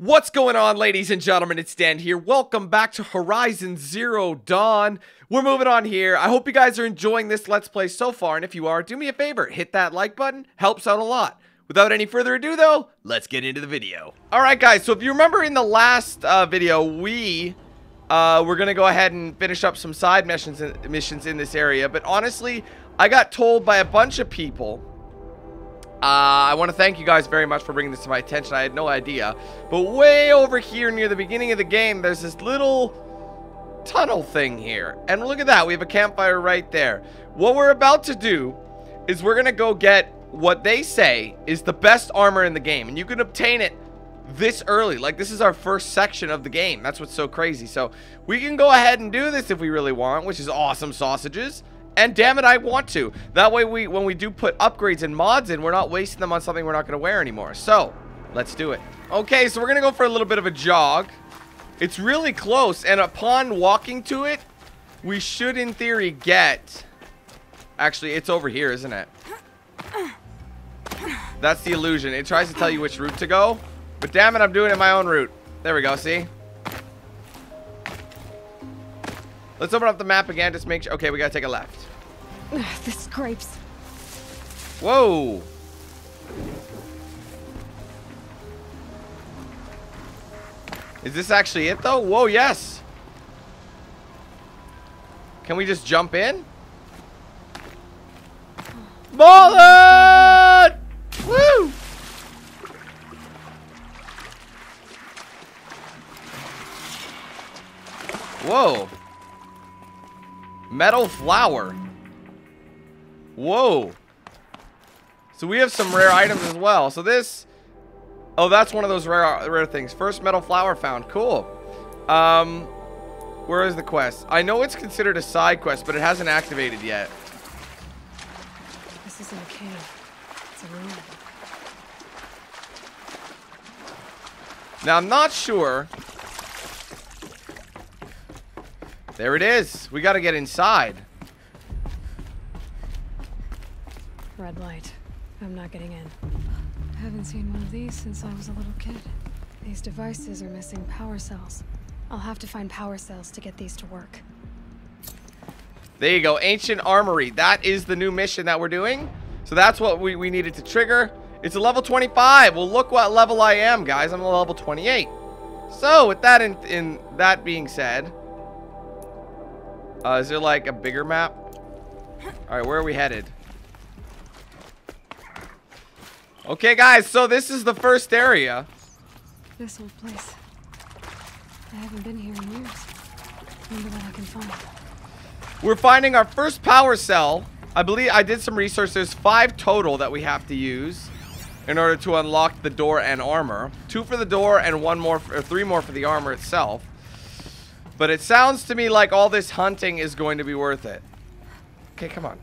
What's going on, ladies and gentlemen? It's Dan here. Welcome back to Horizon Zero Dawn. We're moving on here. I hope you guys are enjoying this Let's Play so far, and if you are, do me a favor. Hit that like button. Helps out a lot. Without any further ado, though, let's get into the video. Alright, guys, so if you remember in the last video, we were going to go ahead and finish up some side missions in this area, but honestly, I got told by a bunch of people. I want to thank you guys very much for bringing this to my attention. I had no idea. But way over here near the beginning of the game, there's this little tunnel thing here. And look at that. We have a campfire right there. What we're about to do is we're going to go get what they say is the best armor in the game. And you can obtain it this early. Like, this is our first section of the game. That's what's so crazy. So, we can go ahead and do this if we really want, which is awesome sausages. And damn it, I want to. That way, when we do put upgrades and mods in, we're not wasting them on something we're not going to wear anymore. So, let's do it. Okay, so we're going to go for a little bit of a jog. It's really close, and upon walking to it, we should, in theory, get... Actually, it's over here, isn't it? That's the illusion. It tries to tell you which route to go. But damn it, I'm doing it my own route. There we go, see? Let's open up the map again, just make sure... Okay, we gotta take a left. Ugh, this scrapes. Whoa! Is this actually it, though? Whoa, yes! Can we just jump in? Mullet! Woo! Whoa! Metal flower. Whoa. So we have some rare items as well. So this... Oh, that's one of those rare things. First metal flower found. Cool. Where is the quest? I know it's considered a side quest, but it hasn't activated yet. This isn't a cave. It's a room. Now, I'm not sure... There it is. We gotta get inside. Red light. I'm not getting in. Haven't seen one of these since I was a little kid. These devices are missing power cells. I'll have to find power cells to get these to work. There you go. Ancient Armory. That is the new mission that we're doing. So that's what we needed to trigger. It's a level 25. Well, look what level I am, guys. I'm a level 28. So with that in that being said... Is there like a bigger map? Alright, where are we headed? Okay, guys, so this is the first area. This old place. I haven't been here in years. Wonder what I can find. We're finding our first power cell. I believe I did some research. There's 5 total that we have to use in order to unlock the door and armor. 2 for the door and 3 more for the armor itself. But it sounds to me like all this hunting is going to be worth it. Okay, come on.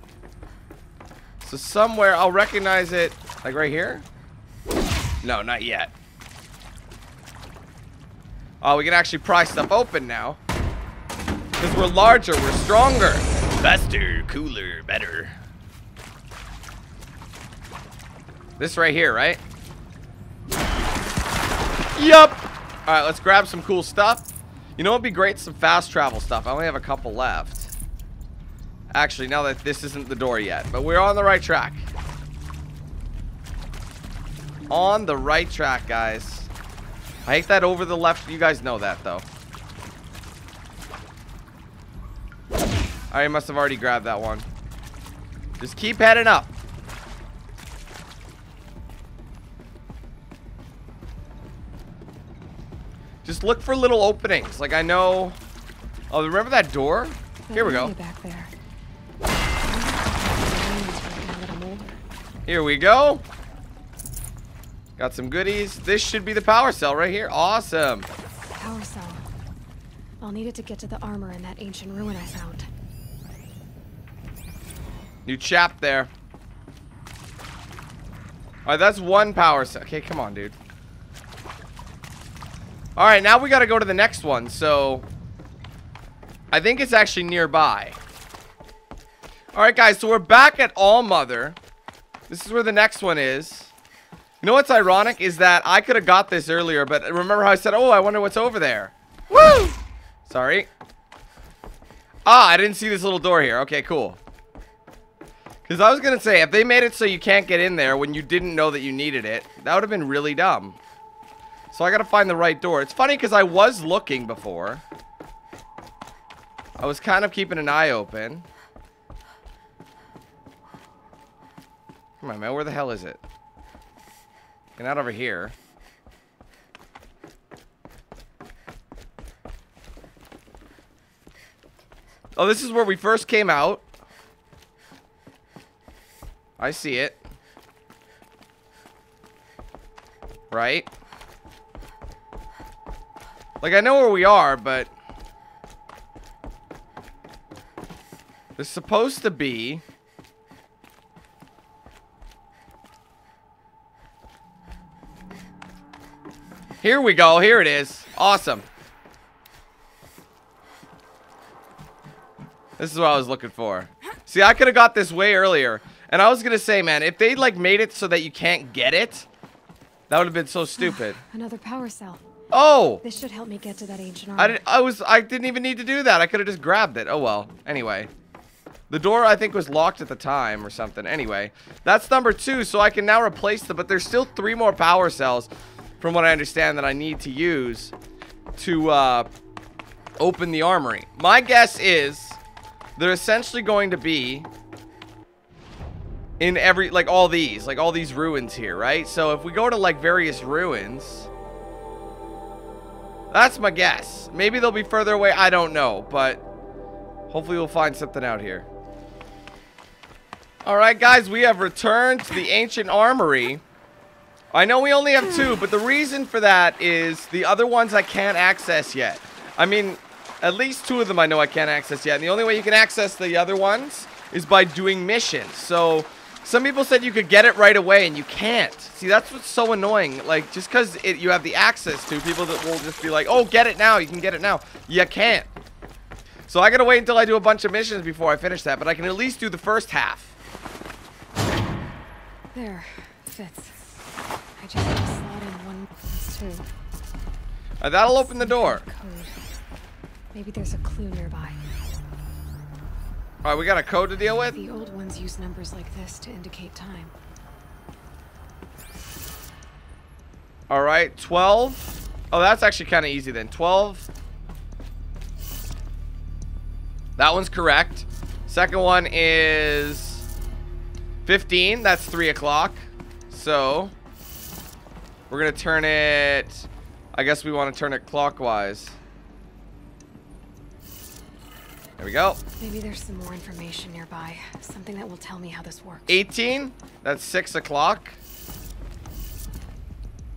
So somewhere, I'll recognize it. Like right here? No, not yet. Oh, we can actually pry stuff open now. Because we're larger, we're stronger. Faster, cooler, better. This right here, right? Yup. All right, let's grab some cool stuff. You know what would be great? Some fast travel stuff. I only have a couple left. Actually, now that this isn't the door yet. But we're on the right track. On the right track, guys. I hate that over the left. You guys know that, though. I must have already grabbed that one. Just keep heading up. Just look for little openings. Like I know. Oh, remember that door? Here we go. Here we go. Got some goodies. This should be the power cell right here. Awesome. Power cell. I'll need it to get to the armor in that ancient ruin I found. New chap there. All right, that's one power cell. Okay, come on, dude. Alright, now we gotta go to the next one, so... I think it's actually nearby. Alright, guys, so we're back at All Mother. This is where the next one is. You know what's ironic is that I could have got this earlier, but remember how I said, oh, I wonder what's over there. Woo! Sorry. Ah, I didn't see this little door here. Okay, cool. Because I was going to say, if they made it so you can't get in there when you didn't know that you needed it, that would have been really dumb. So I got to find the right door. It's funny because I was looking before. I was kind of keeping an eye open. Come on, man. Where the hell is it? You're not over here. Oh, this is where we first came out. I see it. Right? Like, I know where we are, but... there's supposed to be... here we go. Here it is. Awesome. This is what I was looking for. See, I could have got this way earlier. And I was going to say, man, if they, like, made it so that you can't get it, that would have been so stupid. Another power cell. Oh! This should help me get to that ancient armor. I didn't even need to do that. I could have just grabbed it. Oh, well. Anyway. The door, I think, was locked at the time or something. Anyway. That's number 2, so I can now replace them. But there's still 3 more power cells. From what I understand that I need to use to open the armory. My guess is they're essentially going to be in every, like all these ruins here, right? So if we go to like various ruins, that's my guess. Maybe they'll be further away. I don't know, but hopefully we'll find something out here. All right, guys, we have returned to the ancient armory. I know we only have 2, but the reason for that is the other ones I can't access yet. I mean, at least 2 of them I know I can't access yet. And the only way you can access the other ones is by doing missions. So, some people said you could get it right away, and you can't. See, that's what's so annoying. Like, just because you have the access to, people that will just be like, oh, get it now, you can get it now. You can't. So, I gotta wait until I do a bunch of missions before I finish that, but I can at least do the first half. There, fits. I just have to slot in 1 plus 2. That'll open the door. Maybe there's a clue nearby. All right, we got a code to deal with. The old ones use numbers like this to indicate time. All right, 12. Oh, that's actually kind of easy then. 12. That one's correct. Second one is 15. That's 3 o'clock. So. We're going to turn it... I guess we want to turn it clockwise. There we go. Maybe there's some more information nearby. Something that will tell me how this works. 18. That's 6 o'clock.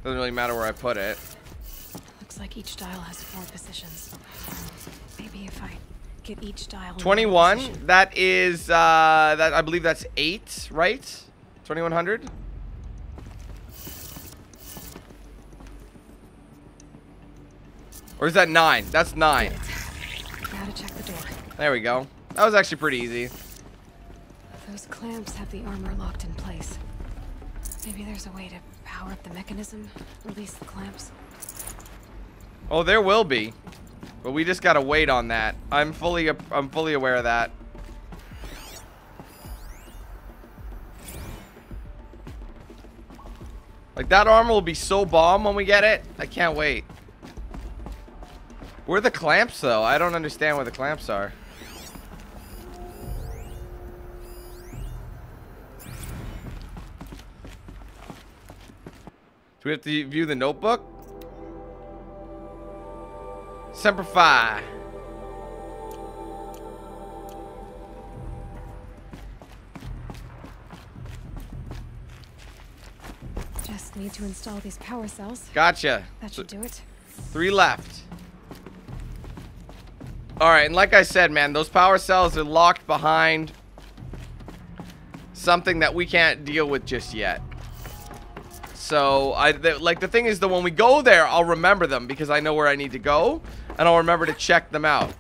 Doesn't really matter where I put it. Looks like each dial has 4 positions. Maybe if I get each dial... 21. That is... that I believe that's 8, right? 2100? Or is that 9? That's 9. Gotta check the door. There we go. That was actually pretty easy. Those clamps have the armor locked in place. Maybe there's a way to power up the mechanism, release the clamps. Oh, there will be, but we just gotta wait on that. I'm fully aware of that. Like that armor will be so bomb when we get it. I can't wait. Where are the clamps, though? I don't understand where the clamps are. Do we have to view the notebook? Semper Fi. Just need to install these power cells. Gotcha. That should do it. 3 left. Alright, and like I said, man, those power cells are locked behind something that we can't deal with just yet. So, like, the thing is that when we go there, I'll remember them because I know where I need to go, and I'll remember to check them out.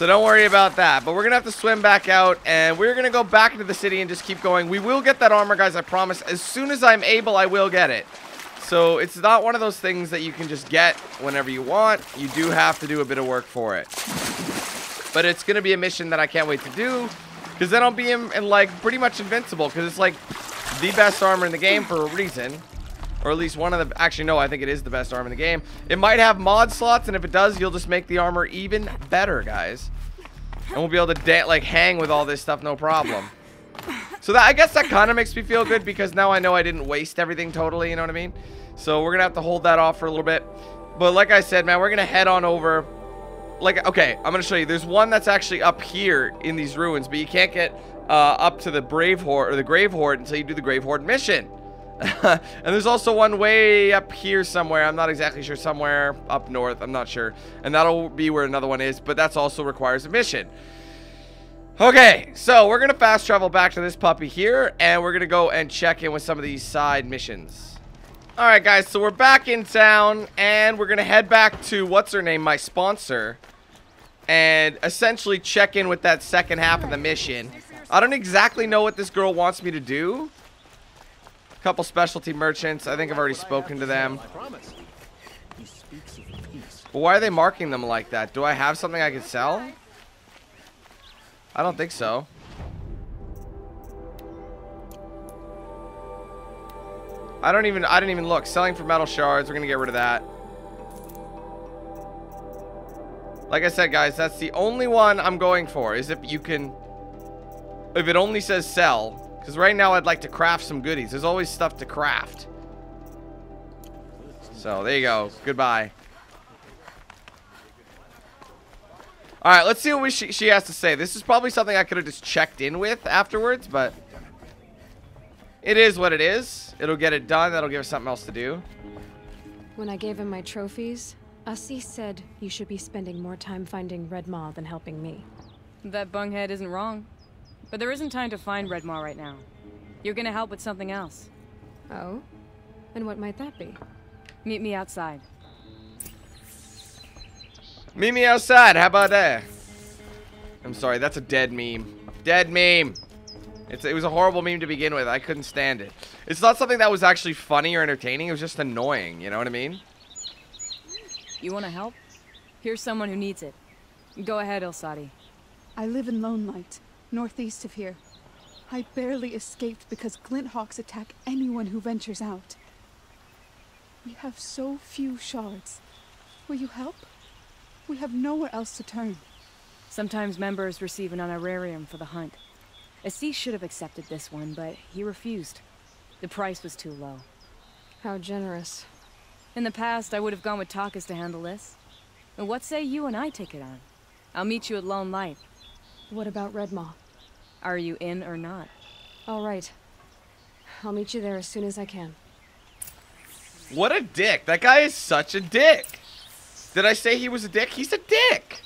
So don't worry about that. But we're going to have to swim back out, and we're going to go back into the city and just keep going. We will get that armor, guys, I promise. As soon as I'm able, I will get it. So it's not one of those things that you can just get whenever you want. You do have to do a bit of work for it. But it's going to be a mission that I can't wait to do, because then I'll be in like, pretty much invincible, because it's, like, the best armor in the game for a reason. Or at least one of the... Actually, no, I think it is the best armor in the game. It might have mod slots, and if it does, you'll just make the armor even better, guys. And we'll be able to, like, hang with all this stuff, no problem. So that, I guess that kind of makes me feel good, because now I know I didn't waste everything totally, you know what I mean? So we're going to have to hold that off for a little bit. But like I said, man, we're going to head on over... Like, okay, I'm going to show you. There's one that's actually up here in these ruins, but you can't get up to the Brave Horde, or the Grave Horde, until you do the Grave Horde mission. And there's also one way up here somewhere. I'm not exactly sure. Somewhere up north. I'm not sure. And that'll be where another one is. But that's also requires a mission. Okay. So we're going to fast travel back to this puppy here. And we're going to go and check in with some of these side missions. Alright, guys. So we're back in town. And we're going to head back to, what's her name? My sponsor. And essentially check in with that second half of the mission. I don't exactly know what this girl wants me to do. Couple specialty merchants. I think I've already spoken to them. But why are they marking them like that? Do I have something I could sell? I don't think so. I didn't even look. Selling for metal shards. We're gonna get rid of that. Like I said, guys, that's the only one I'm going for. Is if you can. If it only says sell. Because right now I'd like to craft some goodies. There's always stuff to craft. So there you go. Goodbye. Alright, let's see what she has to say. This is probably something I could have just checked in with afterwards, but it is what it is. It'll get it done. That'll give us something else to do. When I gave him my trophies, Asi said you should be spending more time finding Redmaw than helping me. That bunghead isn't wrong. But there isn't time to find Redmaw right now. You're gonna help with something else. Oh? And what might that be? Meet me outside. Meet me outside, how about that? I'm sorry, that's a dead meme. Dead meme! It was a horrible meme to begin with, I couldn't stand it. It's not something that was actually funny or entertaining, it was just annoying, you know what I mean? You wanna help? Here's someone who needs it. Go ahead, Elsadi. I live in Lone Light. Northeast of here. I barely escaped because Glinthawks attack anyone who ventures out. We have so few shards. Will you help? We have nowhere else to turn. Sometimes members receive an honorarium for the hunt. Asi should have accepted this one, but he refused. The price was too low. How generous. In the past, I would have gone with Tarkas to handle this. But what say you and I take it on? I'll meet you at Lone Light. What about Redmaw? Are you in or not? All right. I'll meet you there as soon as I can. What a dick. That guy is such a dick. Did I say he was a dick? He's a dick.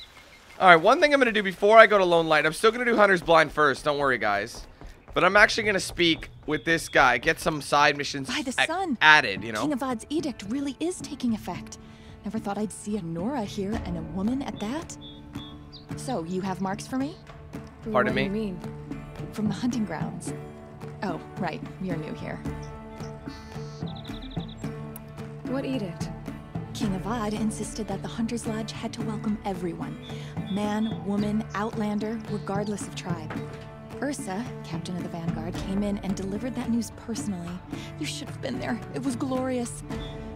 All right. One thing I'm going to do before I go to Lone Light. I'm still going to do Hunter's Blind first. Don't worry, guys. But I'm actually going to speak with this guy. Get some side missions by the sun added, you know. King Avad's edict really is taking effect. Never thought I'd see a Nora here and a woman at that. So, you have marks for me? Pardon me? What do you mean? From the hunting grounds. Oh, right. You're new here. What edict? King Avad insisted that the Hunter's Lodge had to welcome everyone. Man, woman, outlander, regardless of tribe. Ursa, captain of the Vanguard, came in and delivered that news personally. You should have been there. It was glorious.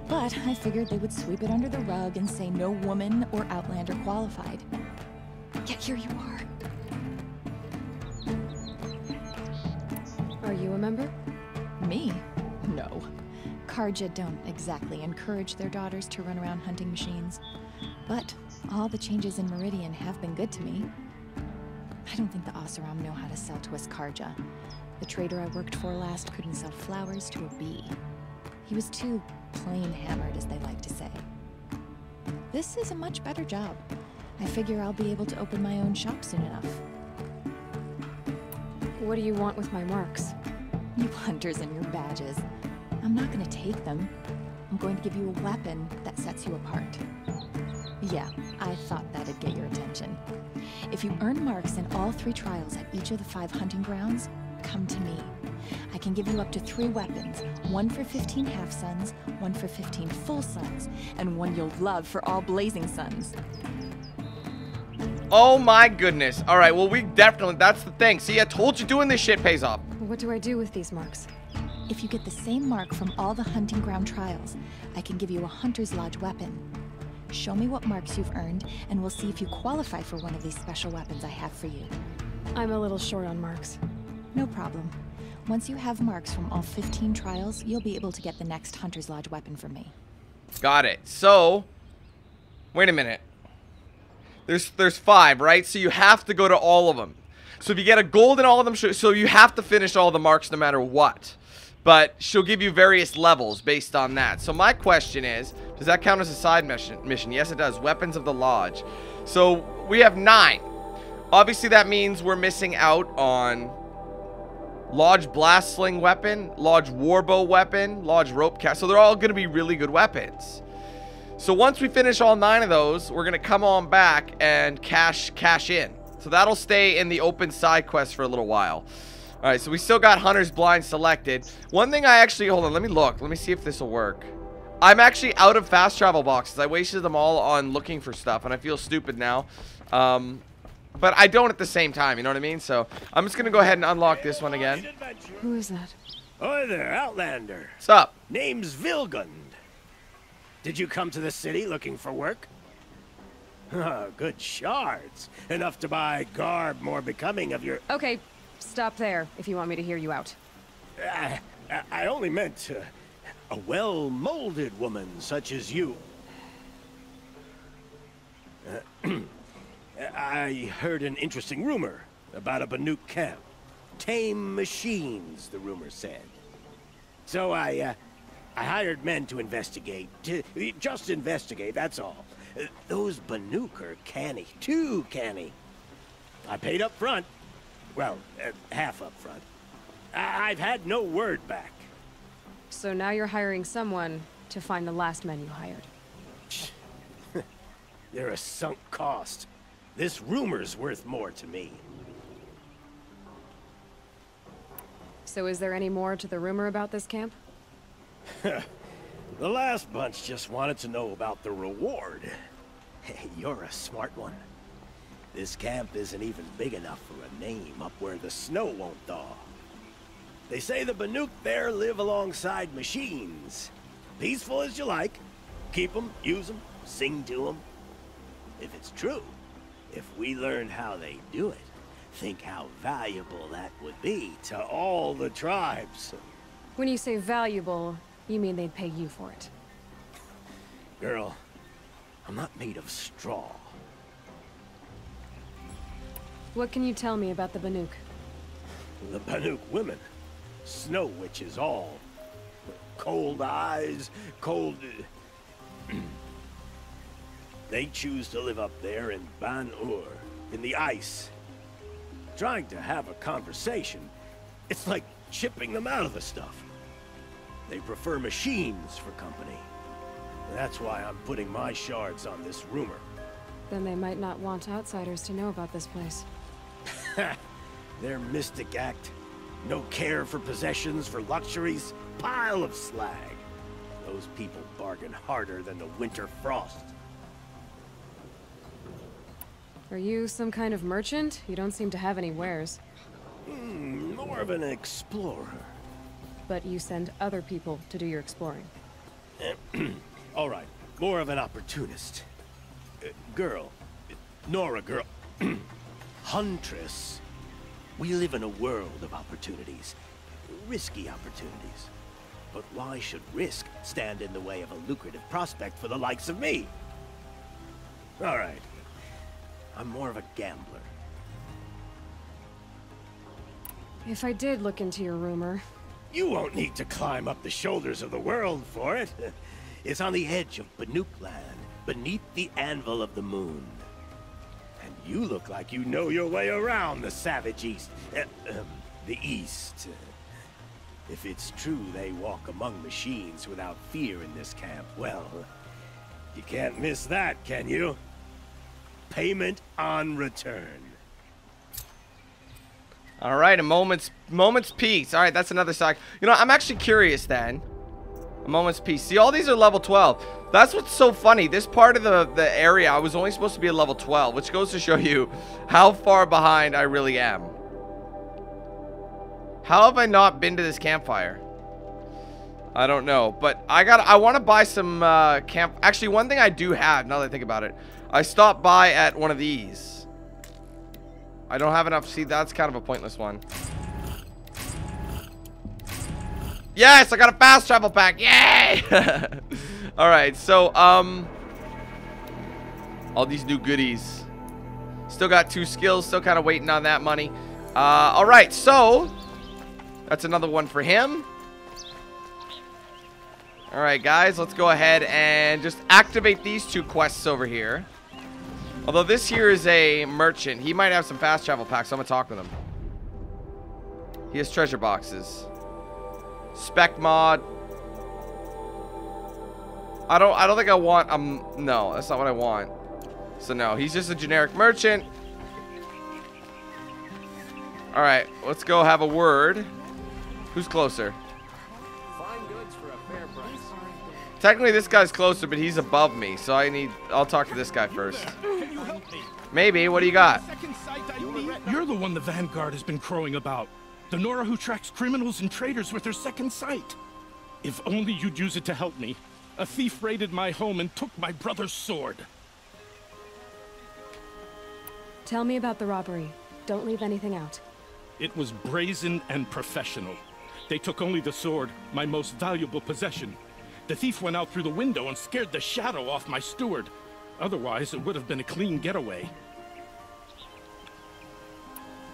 But I figured they would sweep it under the rug and say no woman or outlander qualified. Yet here you are. Are you a member? Me? No. Karja don't exactly encourage their daughters to run around hunting machines. But all the changes in Meridian have been good to me. I don't think the Oseram know how to sell to us Karja. The trader I worked for last couldn't sell flowers to a bee. He was too plain hammered, as they like to say. This is a much better job. I figure I'll be able to open my own shop soon enough. What do you want with my marks? You hunters and your badges. I'm not going to take them. I'm going to give you a weapon that sets you apart. Yeah, I thought that'd get your attention. If you earn marks in all 3 trials at each of the 5 hunting grounds, come to me. I can give you up to 3 weapons, 1 for 15 half-suns, 1 for 15 full-suns, and 1 you'll love for all blazing suns. Oh my goodness. All right, well, we definitely, that's the thing. See, I told you doing this shit pays off. What do I do with these marks? If you get the same mark from all the hunting ground trials, I can give you a Hunter's Lodge weapon. Show me what marks you've earned, and we'll see if you qualify for one of these special weapons I have for you. I'm a little short on marks. No problem. Once you have marks from all 15 trials, you'll be able to get the next Hunter's Lodge weapon from me. Got it. So, wait a minute. There's 5, right? So you have to go to all of them. So if you get a gold in all of them, so you have to finish all the marks no matter what. But she'll give you various levels based on that. So my question is, does that count as a side mission? Yes, it does. Weapons of the Lodge. So we have 9. Obviously, that means we're missing out on Lodge Blast Sling weapon, Lodge Warbow weapon, Lodge Rope Cast. So they're all going to be really good weapons. So once we finish all 9 of those, we're going to come on back and cash in. So that'll stay in the open side quest for a little while. All right, so we still got Hunter's Blind selected. One thing I actually, hold on, let me look. Let me see if this will work. I'm actually out of fast travel boxes. I wasted them all on looking for stuff, and I feel stupid now. But I don't at the same time, you know what I mean? So I'm just going to go ahead and unlock this one again. Who is that? Hi there, Outlander. What's up? Name's Vilgund. Did you come to the city looking for work? Oh, good shards. Enough to buy garb more becoming of your... Okay. Stop there, if you want me to hear you out. I only meant a well-molded woman such as you. I heard an interesting rumor about a Banuk camp. Tame machines, the rumor said. So I hired men to investigate. Just investigate, that's all. Those Banuk are canny, too canny. I paid up front. Well, half up front. I've had no word back. So now you're hiring someone to find the last men you hired. They're a sunk cost. This rumor's worth more to me. So is there any more to the rumor about this camp? The last bunch just wanted to know about the reward. Hey, you're a smart one. This camp isn't even big enough for a name up where the snow won't thaw. They say the Banuk there live alongside machines. Peaceful as you like. Keep them, use them, sing to them. If it's true, if we learn how they do it, think how valuable that would be to all the tribes. When you say valuable, you mean they'd pay you for it. Girl, I'm not made of straw. What can you tell me about the Banuk? The Banuk women. Snow witches all. Cold eyes, cold... They choose to live up there in Ban Ur, in the ice. Trying to have a conversation, it's like chipping them out of the stuff. They prefer machines for company. That's why I'm putting my shards on this rumor. Then they might not want outsiders to know about this place. Their mystic act. No care for possessions, for luxuries. Pile of slag. Those people bargain harder than the winter frost. Are you some kind of merchant? You don't seem to have any wares. More of an explorer. But you send other people to do your exploring. All right. More of an opportunist. Girl. Nora, girl. Huntress, we live in a world of opportunities, risky opportunities. But why should risk stand in the way of a lucrative prospect for the likes of me? All right, I'm more of a gambler. If I did look into your rumor... You won't need to climb up the shoulders of the world for it. It's on the edge of Banuk land, beneath the anvil of the moon. You look like you know your way around the savage east. The east. If it's true they walk among machines without fear in this camp, well, You can't miss that, can you? Payment on return. All right, a moment's peace. All right, that's another sock. You know, I'm actually curious then. A moment's peace. See, all these are level 12. That's what's so funny. This part of the area, I was only supposed to be at level 12, which goes to show you how far behind I really am. How have I not been to this campfire? I don't know, but I want to buy some actually, one thing I do have, now that I think about it, I stopped by at one of these. I don't have enough. See, that's kind of a pointless one. Yes, I got a fast travel pack. Yay! All right, so all these new goodies. Still got 2 skills. Still kind of waiting on that money. All right, so that's another one for him. All right, guys, let's go ahead and just activate these 2 quests over here. Although this here is a merchant. He might have some fast travel packs, so I'm going to talk with him. He has treasure boxes. Spec mod. I don't think I want... no, that's not what I want. So, no, he's just a generic merchant. All right, let's go have a word. Who's closer? Technically, this guy's closer, but he's above me, so I'll talk to this guy first. Can you help me? Maybe. What do you got? You're the one the Vanguard has been crowing about. The Nora who tracks criminals and traitors with her second sight. If only you'd use it to help me. A thief raided my home and took my brother's sword. Tell me about the robbery. Don't leave anything out. It was brazen and professional. They took only the sword, my most valuable possession. The thief went out through the window and scared the shadow off my steward. Otherwise, it would have been a clean getaway.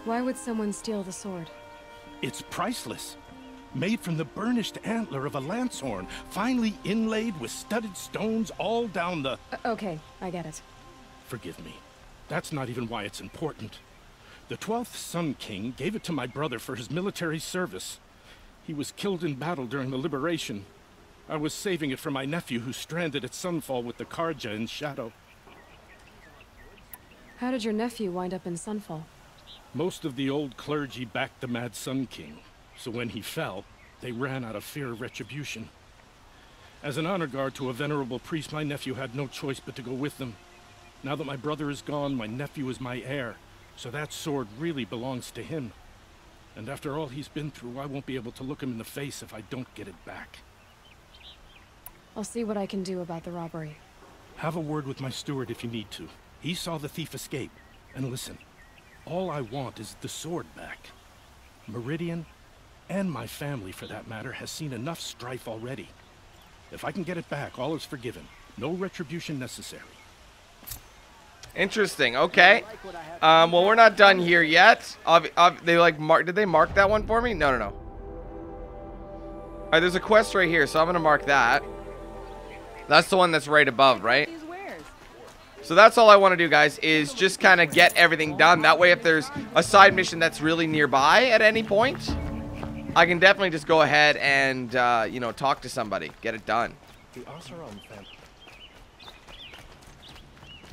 Why would someone steal the sword? It's priceless. Made from the burnished antler of a Lancehorn, finely inlaid with studded stones all down the... Okay, I get it. Forgive me. That's not even why it's important. The 12th Sun King gave it to my brother for his military service. He was killed in battle during the liberation. I was saving it for my nephew who's stranded at Sunfall with the Karja in Shadow. How did your nephew wind up in Sunfall? Most of the old clergy backed the Mad Sun King, so when he fell, they ran out of fear of retribution. As an honor guard to a venerable priest, my nephew had no choice but to go with them. Now that my brother is gone, my nephew is my heir, so that sword really belongs to him. And after all he's been through, I won't be able to look him in the face if I don't get it back. I'll see what I can do about the robbery. Have a word with my steward if you need to. He saw the thief escape. And listen, all I want is the sword back. Meridian, and my family for that matter, has seen enough strife already. If I can get it back, all is forgiven. No retribution necessary. Interesting. Okay. Well, we're not done here yet. They like mark. Did they mark that one for me? No, no, no. All right, there's a quest right here, so I'm gonna mark that. That's the one that's right above, right? So that's all I want to do, guys, is just kind of get everything done. That way, if there's a side mission that's really nearby at any point, I can definitely just go ahead and, you know, talk to somebody. Get it done.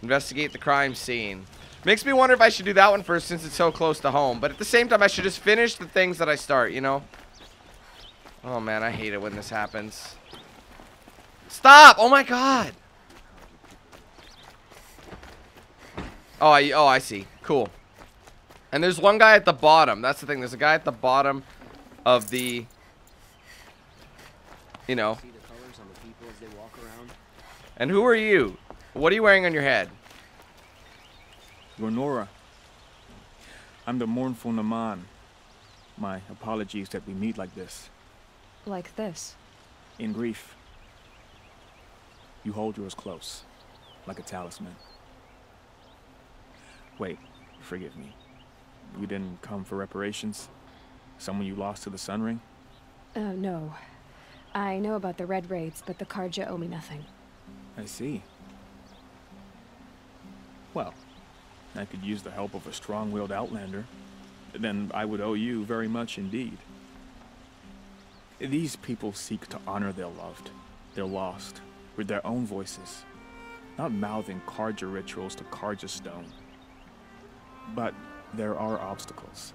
Investigate the crime scene. Makes me wonder if I should do that one first since it's so close to home. But at the same time, I should just finish the things that I start, you know? Oh, man, I hate it when this happens. Stop! Oh my god! Oh, I see. Cool. And there's one guy at the bottom. That's the thing. There's a guy at the bottom of the... You know. And who are you? What are you wearing on your head? You're Nora. I'm the mournful Naman. My apologies that we meet like this. Like this? In grief. You hold yours close, like a talisman. Wait, forgive me. You didn't come for reparations? Someone you lost to the Sun Ring? No. I know about the Red Raids, but the Karja owe me nothing. I see. Well, I could use the help of a strong-willed outlander. Then I would owe you very much indeed. These people seek to honor their loved, their lost, with their own voices, not mouthing Karja rituals to Karja stone. But there are obstacles.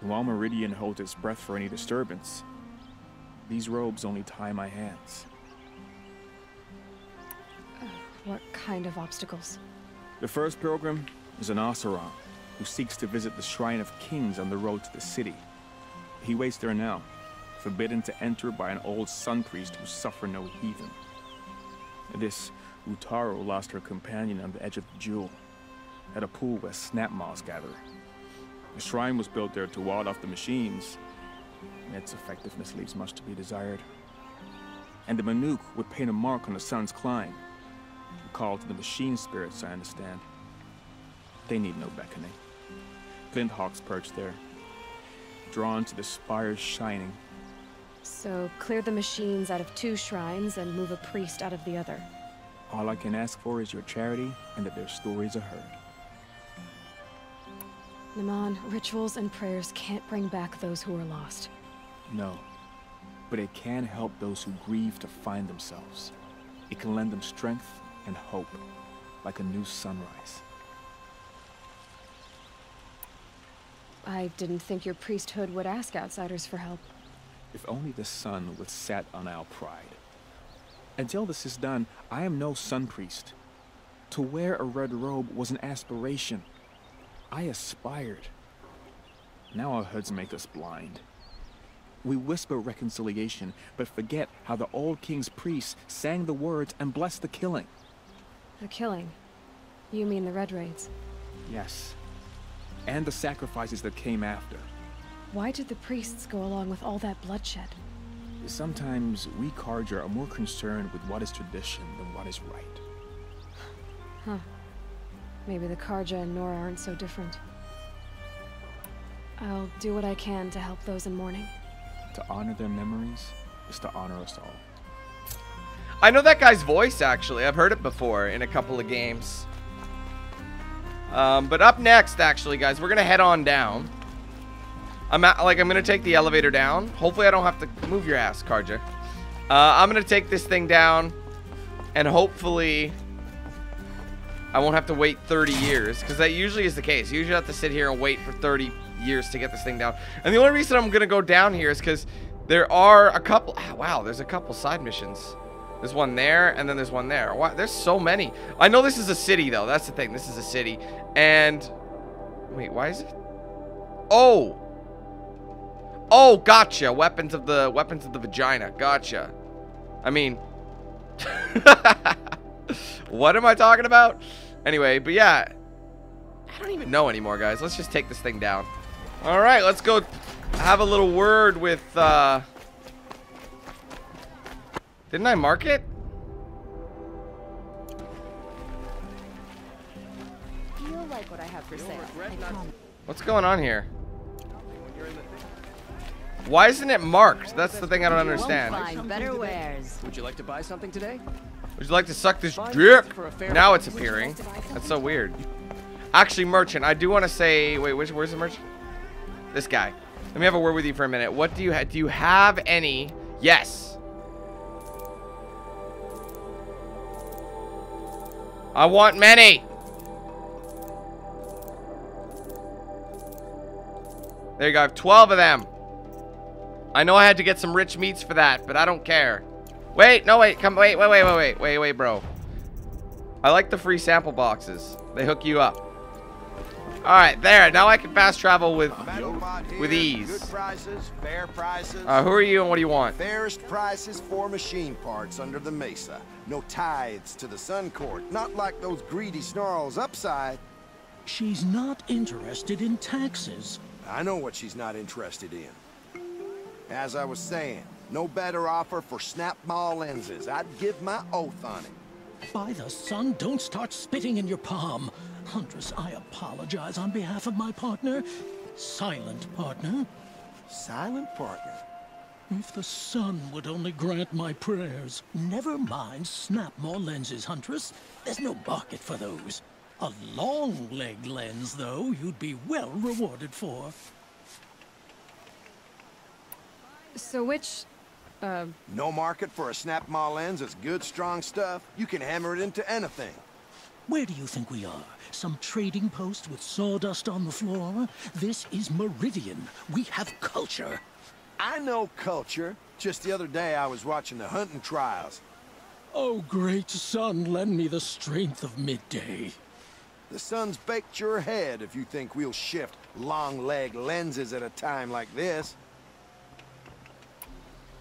While Meridian holds its breath for any disturbance, these robes only tie my hands. What kind of obstacles? The first pilgrim is an Oseram who seeks to visit the Shrine of Kings on the road to the city. He waits there now, forbidden to enter by an old sun priest who suffer no heathen. This Utaru lost her companion on the edge of the jewel, at a pool where Snapmaws gather. The shrine was built there to ward off the machines, and its effectiveness leaves much to be desired. And the Banuk would paint a mark on the sun's climb, a call to the machine spirits, I understand. They need no beckoning. Glinthawks perch there, drawn to the spire's shining. So clear the machines out of two shrines and move a priest out of the other. All I can ask for is your charity and that their stories are heard. Naman, rituals and prayers can't bring back those who are lost. No, but it can help those who grieve to find themselves. It can lend them strength and hope, like a new sunrise. I didn't think your priesthood would ask outsiders for help. If only the sun would set on our pride. Until this is done, I am no sun priest. To wear a red robe was an aspiration. I aspired. Now our hoods make us blind. We whisper reconciliation, but forget how the old king's priests sang the words and blessed the killing. The killing? You mean the Red Raids? Yes. And the sacrifices that came after. Why did the priests go along with all that bloodshed? Sometimes we Karja are more concerned with what is tradition than what is right. Huh. Maybe the Karja and Nora aren't so different. I'll do what I can to help those in mourning. To honor their memories is to honor us all. I know that guy's voice, actually. I've heard it before in a couple of games. But up next, actually, guys, we're going to head on down. I'm going to take the elevator down. Hopefully, I don't have to move your ass, Karja. I'm going to take this thing down, and hopefully, I won't have to wait 30 years, because that usually is the case. You usually have to sit here and wait for 30 years to get this thing down. And the only reason I'm going to go down here is because there are a couple... Wow, there's a couple side missions. There's one there, and then there's one there. Wow, there's so many. I know this is a city, though. That's the thing. This is a city. And... Wait, why is it... Oh! Oh, gotcha. Weapons of the vagina. Gotcha. I mean, what am I talking about? Anyway, but yeah, I don't even know anymore, guys. Let's just take this thing down. All right, let's go have a little word with. Didn't I mark it? You'll like what I have for sale. What's going on here? Why isn't it marked? That's the thing I don't understand. Would you like to buy something today? Would you like to suck this dick? Now it's appearing. That's so weird. Actually, merchant, I do want to say... Wait, where's the merchant? This guy. Let me have a word with you for a minute. What do you have? Do you have any? Yes. I want many. There you go. I have 12 of them. I know I had to get some rich meats for that, but I don't care. Wait, no, wait, come, wait, bro. I like the free sample boxes. They hook you up. All right, there. Now I can fast travel with ease. Good prices, fair prices. Who are you and what do you want? Fairest prices for machine parts under the mesa. No tithes to the Sun Court. Not like those greedy snarls upside. She's not interested in taxes. I know what she's not interested in. As I was saying, no better offer for Snapmaw lenses. I'd give my oath on it. By the sun, don't start spitting in your palm. Huntress, I apologize on behalf of my partner. Silent partner. Silent partner? If the sun would only grant my prayers. Never mind Snapmaw lenses, Huntress. There's no market for those. A long-leg lens, though, you'd be well rewarded for. So which No market for a Snapmaw lens is good, strong stuff. You can hammer it into anything. Where do you think we are? Some trading post with sawdust on the floor? This is Meridian. We have culture. I know culture. Just the other day I was watching the hunting trials. Oh, great sun, lend me the strength of midday. The sun's baked your head if you think we'll shift long-leg lenses at a time like this.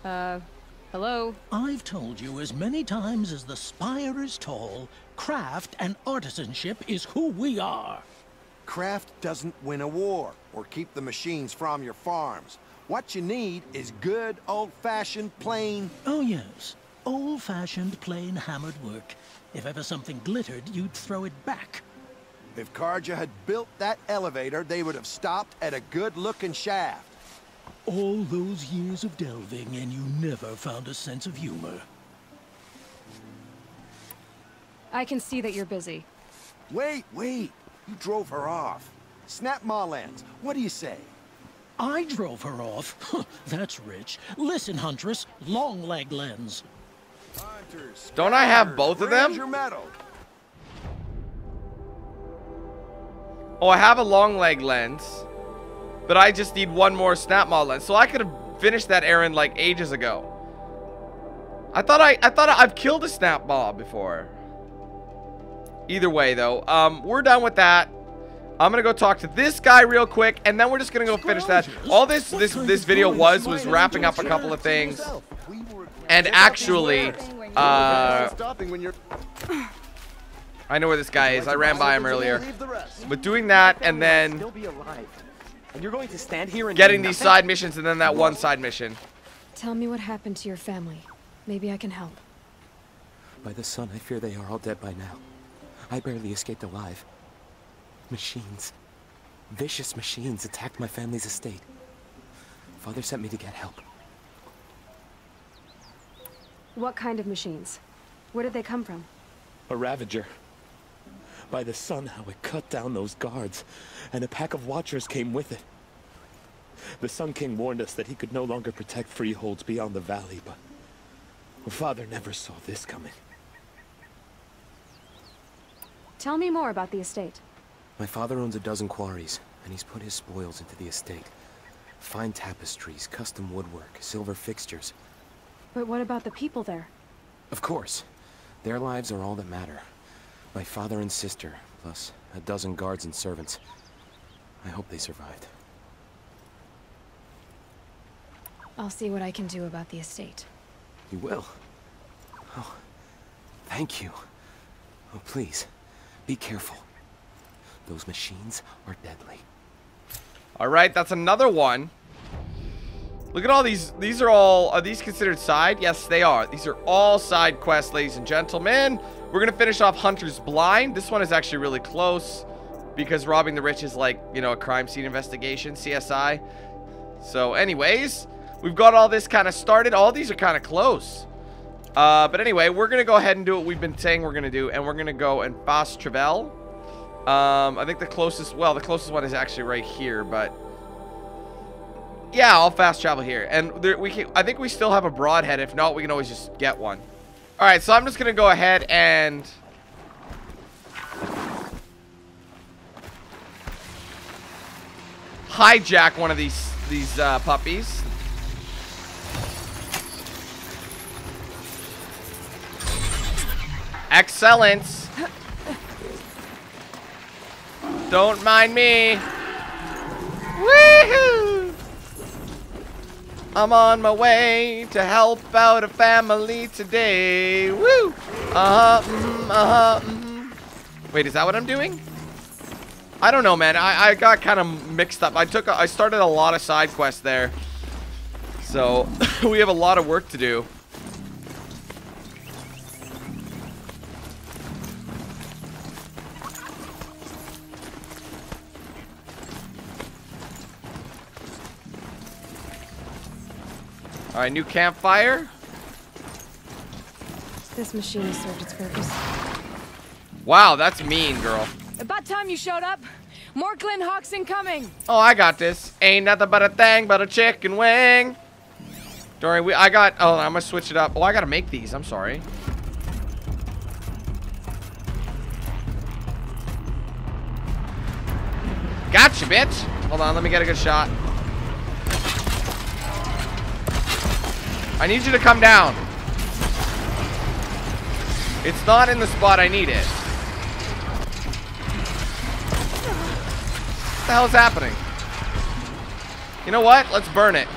Hello? I've told you as many times as the spire is tall, craft and artisanship is who we are. Craft doesn't win a war or keep the machines from your farms. What you need is good, old-fashioned, plain... Oh, yes. Old-fashioned, plain hammered work. If ever something glittered, you'd throw it back. If Karja had built that elevator, they would have stopped at a good-looking shaft. All those years of delving, and you never found a sense of humor. I can see that you're busy. Wait! You drove her off. Snapmaw lens, what do you say? I drove her off? That's rich. Listen, Huntress, long-leg lens. Hunters, don't I have both of them? Your medal. Oh, I have a long leg lens, but I just need one more Snapmaw lens. So I could have finished that errand like ages ago. I've killed a Snapmaw before. Either way though, we're done with that. I'm gonna go talk to this guy real quick, and then we're just gonna go finish that. All this video was wrapping up a couple of things, and actually, I know where this guy is. I ran by him earlier. But doing that, and then getting these side missions, and then that one side mission. Tell me what happened to your family. Maybe I can help. By the sun, I fear they are all dead by now. I barely escaped alive. Machines. Vicious machines attacked my family's estate. Father sent me to get help. What kind of machines? Where did they come from? A Ravager. By the sun, how it cut down those guards, and a pack of watchers came with it. The Sun King warned us that he could no longer protect freeholds beyond the valley, but Father never saw this coming. Tell me more about the estate. My father owns a dozen quarries, and he's put his spoils into the estate. Fine tapestries, custom woodwork, silver fixtures. But what about the people there? Of course. Their lives are all that matter. My father and sister, plus a dozen guards and servants. I hope they survived. I'll see what I can do about the estate. You will? Oh, thank you. Oh, please, be careful. Those machines are deadly. Alright, that's another one. Look at all these. These are all... Are these considered side? Yes, they are. These are all side quests, ladies and gentlemen. We're going to finish off Hunter's Blind. This one is actually really close because robbing the rich is like, you know, a crime scene investigation, CSI. So anyways, we've got all this kind of started. All these are kind of close. But anyway, we're going to go ahead and do what we've been saying we're going to do. And we're going to go and fast travel. I think the closest... Well, the closest one is actually right here, but... Yeah, I'll fast travel here, and there, I think we still have a broadhead. If not, we can always just get one. All right, so I'm just gonna go ahead and hijack one of these puppies. Excellent. Don't mind me. Woohoo! I'm on my way to help out a family today. Woo! Wait, is that what I'm doing? I don't know, man. I got kind of mixed up. I started a lot of side quests there. So, we have a lot of work to do. All right, new campfire. This machine has served its purpose. Wow, that's mean, girl. About time you showed up. More Glinthawks incoming. Oh, I got this. Ain't nothing but a thing but a chicken wing. Don't worry, oh, I'm gonna switch it up. Oh, I gotta make these, I'm sorry. Gotcha, bitch! Hold on, let me get a good shot. I need you to come down. It's not in the spot I need it. What the hell is happening? You know what? Let's burn it.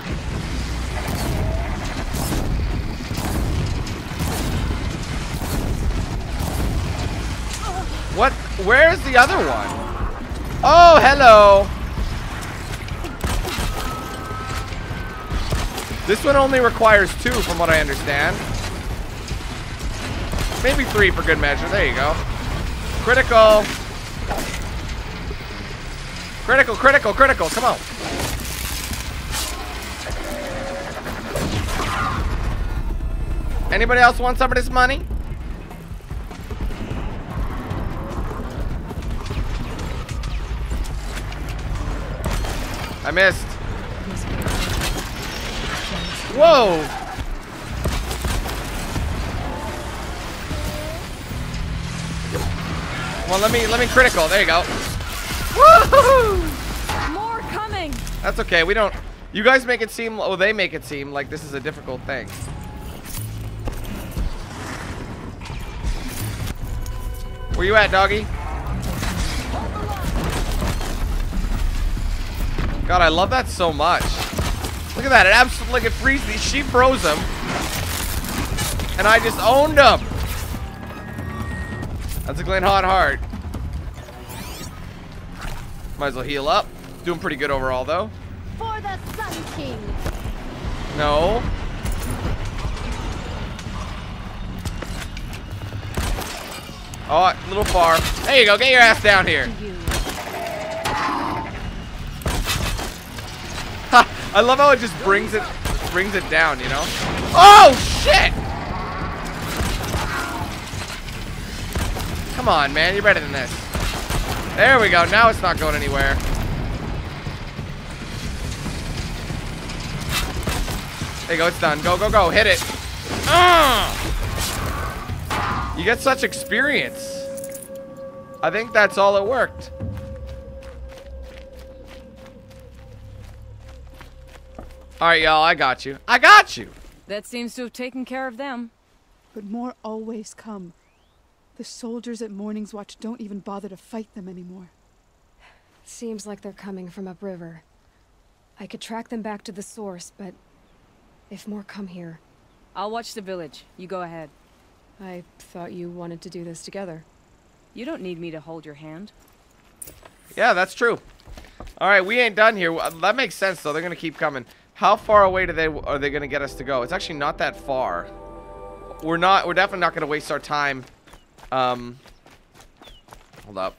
What? Where's the other one? Oh, hello. This one only requires 2 from what I understand. Maybe 3 for good measure. There you go. Critical. Critical, critical, critical. Come on. Anybody else want some of this money? I missed. Whoa! Well, let me critical. There you go. Woohoo! More coming. That's okay. We don't. You guys make it seem. Oh, they make it seem like this is a difficult thing. Where you at, doggy? God, I love that so much. Look at that, it absolutely, like, it frees these. She froze them. And I just owned them. That's a Glinthawk heart. Might as well heal up. Doing pretty good overall, though. For the Sun King. No. Oh, a little far. There you go, get your ass down here. I love how it just brings it down, you know? Oh, shit! Come on, man. You're better than this. There we go. Now it's not going anywhere. There you go. It's done. Go, go, go. Hit it. You get such experience. I think that's all it worked. All right, y'all, I got you. I got you! That seems to have taken care of them. But more always come. The soldiers at Morning's Watch don't even bother to fight them anymore. Seems like they're coming from upriver. I could track them back to the source, but if more come here... I'll watch the village. You go ahead. I thought you wanted to do this together. You don't need me to hold your hand. Yeah, that's true. All right, we ain't done here. That makes sense, though. They're gonna keep coming. How far away are they gonna get us to go? It's actually not that far. We're definitely not gonna waste our time. Hold up.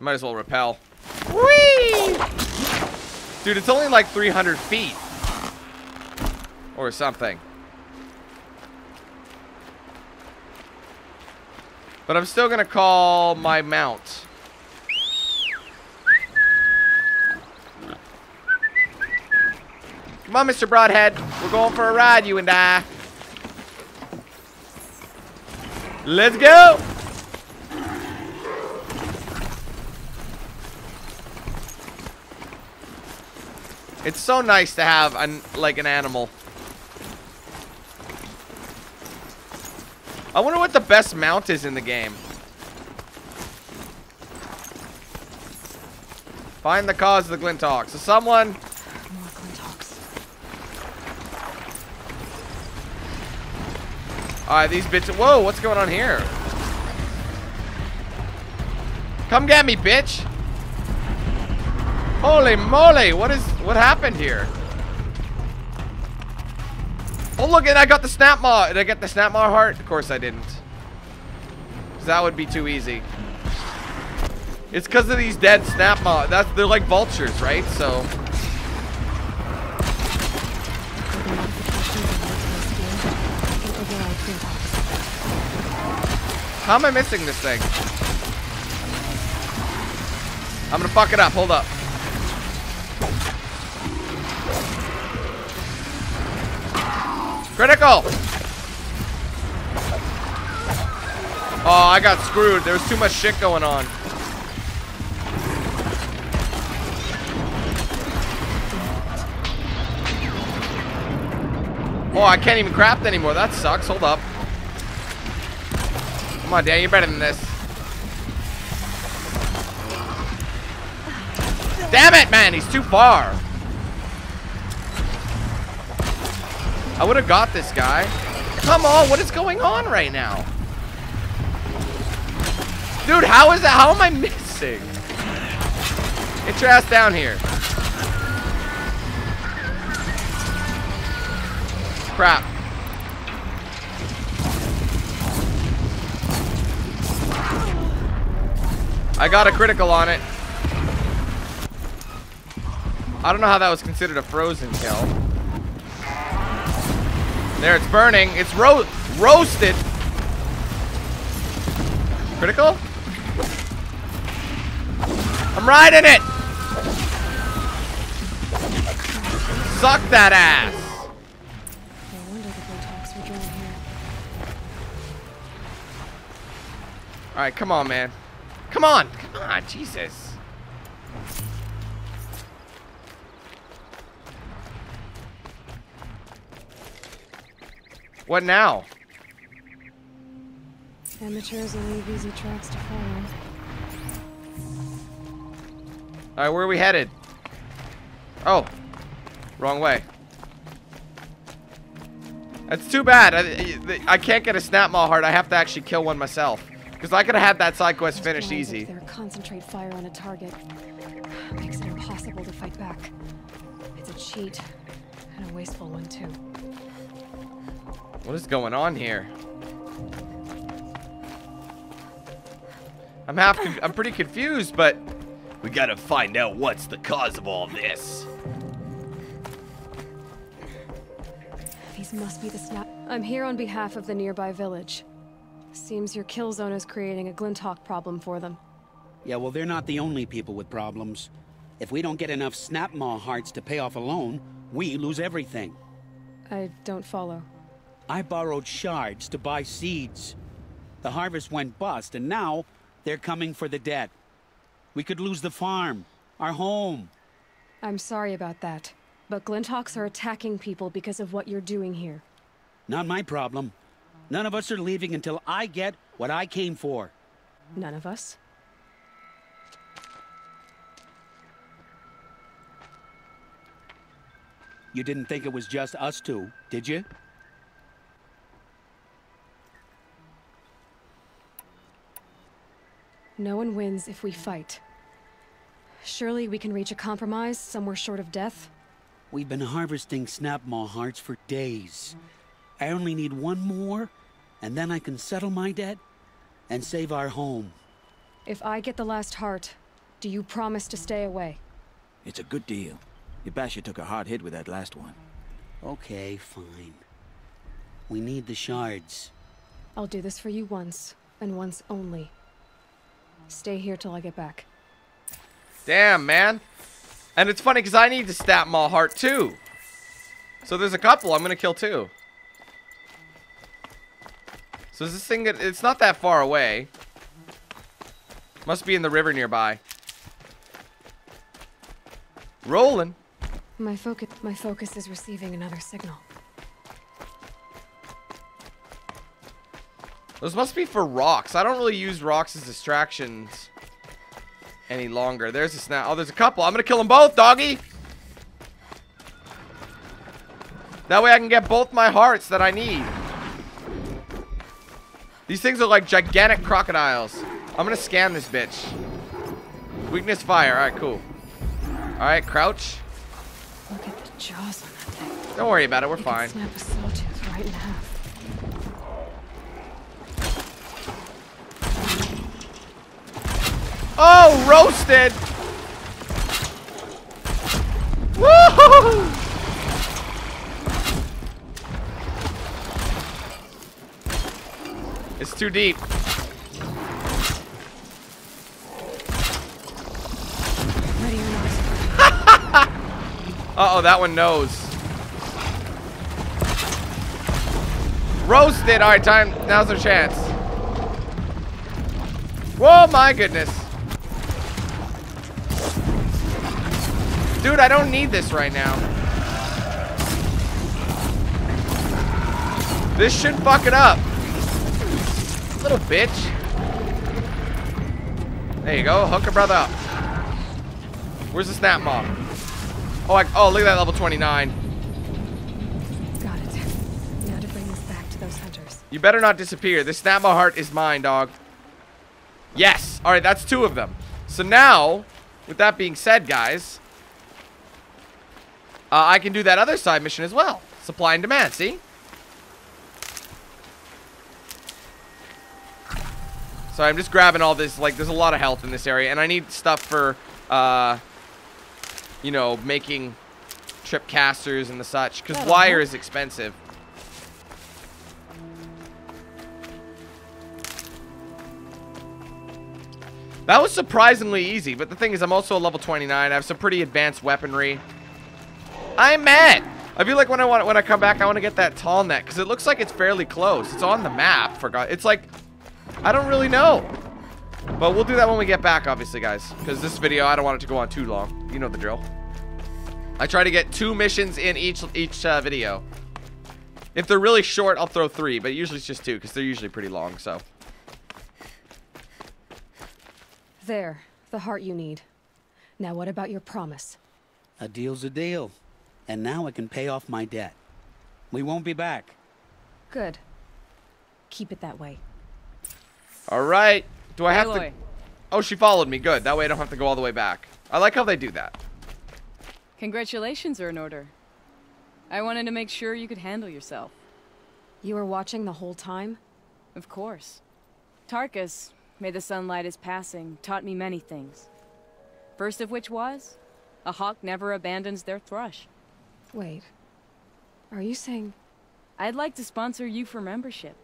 Might as well rappel. Whee! Dude, it's only like 300 feet. Or something. But I'm still gonna call my mount. Come on, Mr. Broadhead. We're going for a ride, you and I. Let's go. It's so nice to have like an animal. I wonder what the best mount is in the game. Find the cause of the Glinthawk. So someone... Alright, these bitches. Whoa, what's going on here? Come get me, bitch! Holy moly, what happened here? Oh look, and I got the Snapmaw! Did I get the Snapmaw heart? Of course I didn't. 'Cause that would be too easy. It's because of these dead Snapmaw. They're like vultures, right? So how am I missing this thing? I'm gonna fuck it up. Hold up. Critical! Oh, I got screwed. There was too much shit going on. Oh, I can't even craft anymore. That sucks. Hold up. Come on, Dan. You're better than this. Damn it, man. He's too far. I would have got this guy. Come on. What is going on right now? Dude, how is that? How am I missing? Get your ass down here. Crap. I got a critical on it. I don't know how that was considered a frozen kill. There, it's burning. It's roasted. Critical? I'm riding it. Suck that ass. All right, come on, man. Come on. Come on, Jesus. What now? Amateurs will leave easy tracks to follow. All right, where are we headed? Oh, wrong way. That's too bad. I can't get a Snapmaw heart. I have to actually kill one myself. Because I could have had that side quest finished easy. Their concentrate fire on a target makes it impossible to fight back. It's a cheat and a wasteful one too. What is going on here? I'm pretty confused, but we gotta find out what's the cause of all this. These must be the Snap. I'm here on behalf of the nearby village. Seems your kill zone is creating a Glinthawk problem for them. Yeah, well, they're not the only people with problems. If we don't get enough Snapmaw hearts to pay off a loan, we lose everything. I don't follow. I borrowed shards to buy seeds. The harvest went bust, and now they're coming for the debt. We could lose the farm, our home. I'm sorry about that, but Glinthawks are attacking people because of what you're doing here. Not my problem. None of us are leaving until I get what I came for. None of us? You didn't think it was just us two, did you? No one wins if we fight. Surely we can reach a compromise somewhere short of death? We've been harvesting Snapmaw hearts for days. I only need one more, and then I can settle my debt and save our home. If I get the last heart, do you promise to stay away? It's a good deal. Yabasha took a hard hit with that last one. Okay, fine. We need the shards. I'll do this for you once, and once only. Stay here till I get back. Damn, man. And it's funny because I need the Snapmaw heart too. So there's a couple I'm gonna kill too. So is this thing that it's not that far away. Must be in the river nearby. Rolling. My focus is receiving another signal. Those must be for rocks. I don't really use rocks as distractions any longer. There's a snap. Oh, there's a couple. I'm gonna kill them both, doggy. That way I can get both my hearts that I need. These things are like gigantic crocodiles. I'm gonna scan this bitch. Weakness fire. Alright, cool. Alright, crouch. Look at the jaws on that thing. Don't worry about it, we're fine. Snap a sawtooth right in half. Oh, roasted! Woohoo! It's too deep. Uh-oh, that one knows. Roasted! Alright, time. Now's our chance. Whoa, my goodness. Dude, I don't need this right now. This should fuck it up. Little bitch. There you go. Hook a brother up. Where's the Snapmaw? Oh, oh, look at that level 29. Got it. Now to bring this back to those hunters. You better not disappear. This Snapmaw heart is mine, dog. Yes. All right, that's two of them. So now, with that being said, guys, I can do that other side mission as well. Supply and demand, see? So I'm just grabbing all this. Like, there's a lot of health in this area, and I need stuff for, you know, making trip casters and the such, because wire is expensive. That was surprisingly easy, but the thing is, I'm also a level 29. I have some pretty advanced weaponry. I'm mad. I feel like when I come back, I want to get that tall neck, because it looks like it's fairly close. It's on the map. Forgot. It's like, I don't really know. But we'll do that when we get back, obviously, guys, because this video, I don't want it to go on too long. You know the drill. I try to get 2 missions in each video. If they're really short, I'll throw 3, but usually it's just 2, because they're usually pretty long, so. There. The heart you need. Now what about your promise? A deal's a deal. And now I can pay off my debt. We won't be back. Good. Keep it that way. All right. Do I have to... Oh, she followed me. Good. That way I don't have to go all the way back. I like how they do that. Congratulations are in order. I wanted to make sure you could handle yourself. You were watching the whole time? Of course. Tarkas, may the sunlight is passing, taught me many things. First of which was, a hawk never abandons their thrush. Wait. Are you saying... I'd like to sponsor you for membership.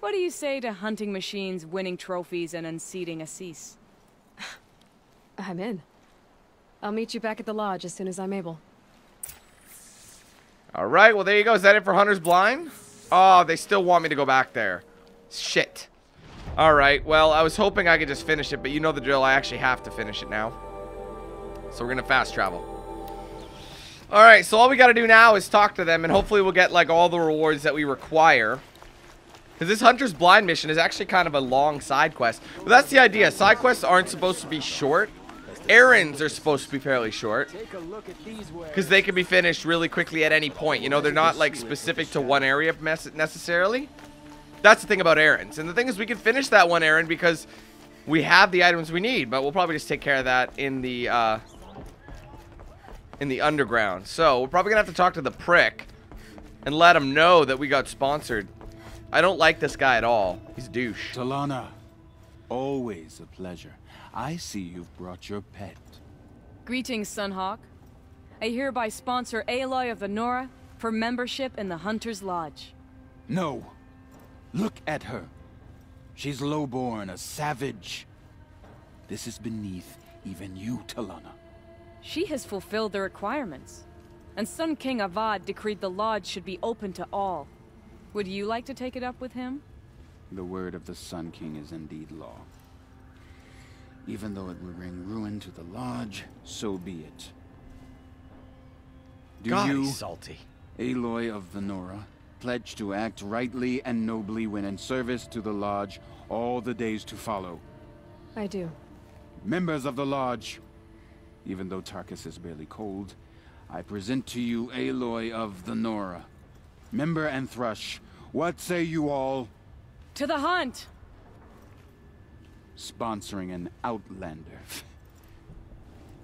What do you say to hunting machines, winning trophies, and unseating Assis? I'm in. I'll meet you back at the lodge as soon as I'm able. Alright, well there you go. Is that it for Hunter's Blind? Oh, they still want me to go back there. Shit. Alright, well I was hoping I could just finish it, but you know the drill. I actually have to finish it now. So we're going to fast travel. Alright, so all we got to do now is talk to them, and hopefully we'll get like all the rewards that we require. Because this Hunter's Blind mission is actually kind of a long side quest. But that's the idea. Side quests aren't supposed to be short. Errands are supposed to be fairly short. Because they can be finished really quickly at any point. You know, they're not like specific to one area necessarily. That's the thing about errands. And the thing is, we can finish that one errand because we have the items we need. But we'll probably just take care of that in the underground. So we're probably going to have to talk to the prick and let him know that we got sponsored. I don't like this guy at all. He's a douche. Talanah, always a pleasure. I see you've brought your pet. Greetings, Sunhawk. I hereby sponsor Aloy of the Nora for membership in the Hunter's Lodge. No. Look at her. She's lowborn, a savage. This is beneath even you, Talanah. She has fulfilled the requirements. And Sun King Avad decreed the lodge should be open to all. Would you like to take it up with him? The word of the Sun King is indeed law. Even though it would bring ruin to the lodge, so be it. Do God, you, salty. Aloy of the Nora, pledge to act rightly and nobly when in service to the lodge all the days to follow? I do. Members of the lodge, even though Tarkas is barely cold, I present to you Aloy of the Nora. Member and thrush, what say you all? To the hunt! Sponsoring an outlander.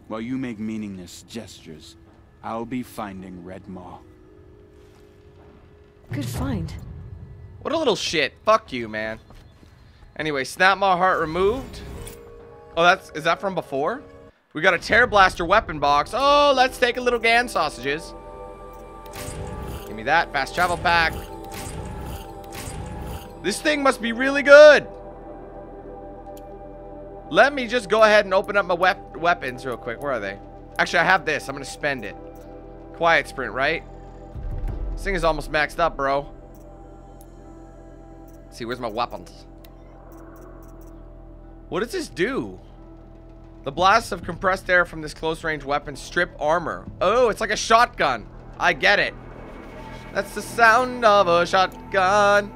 While you make meaningless gestures, I'll be finding Redmaw. Good find. What a little shit. Fuck you, man. Anyway, Snapmaw heart removed. Oh, is that from before? We got a Tear Blaster weapon box. Oh, let's take a little gan sausages. Give me that fast travel pack. This thing must be really good. Let me just go ahead and open up my weapons real quick. Where are they? Actually, I have this. I'm gonna spend it. Quiet sprint, right? This thing is almost maxed up, bro. See, where's my weapons? What does this do? The blasts of compressed air from this close-range weapon strip armor. Oh, it's like a shotgun. I get it. That's the sound of a shotgun.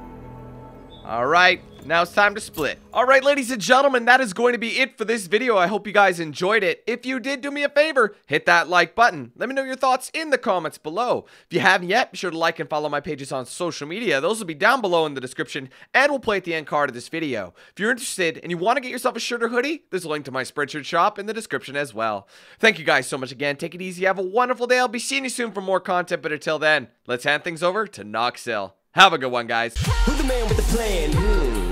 All right, now it's time to split. All right, ladies and gentlemen, that is going to be it for this video. I hope you guys enjoyed it. If you did, do me a favor, hit that like button. Let me know your thoughts in the comments below. If you haven't yet, be sure to like and follow my pages on social media. Those will be down below in the description, and we'll play at the end card of this video. If you're interested and you want to get yourself a shirt or hoodie, there's a link to my Spreadshirt shop in the description as well. Thank you guys so much again. Take it easy. Have a wonderful day. I'll be seeing you soon for more content, but until then, let's hand things over to Noxil. Have a good one, guys. Who the man with the plan?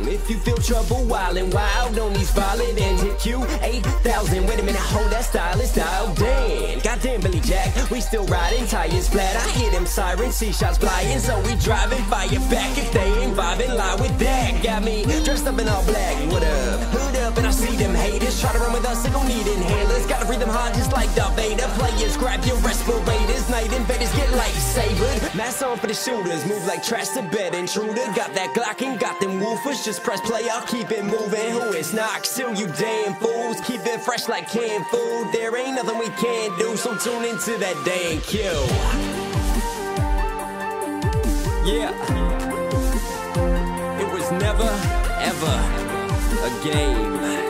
If you feel trouble wildin' wild on these violent and hit you 8,000. Wait a minute, hold that style is dialed. Damn, goddamn Billy Jack, we still riding tires flat. I hear them sirens, see shots flying, so we driving fire back. If they ain't vibing, lie with that. Got me dressed up in all black. What up? Hood up, and I see them haters try to run with us. They gon' need inhalers. Gotta breathe them hard just like Darth Vader. Players, grab your respirators. Night invaders get lightsabered. Mask on for the shooters. Move like trash to bed intruder. Got that Glock and got them woofers. Just press play, I'll keep it moving. Who is Noxil, you damn fools? Keep it fresh like canned food. There ain't nothing we can do, so tune into that damn Q. Yeah. It was never, ever a game.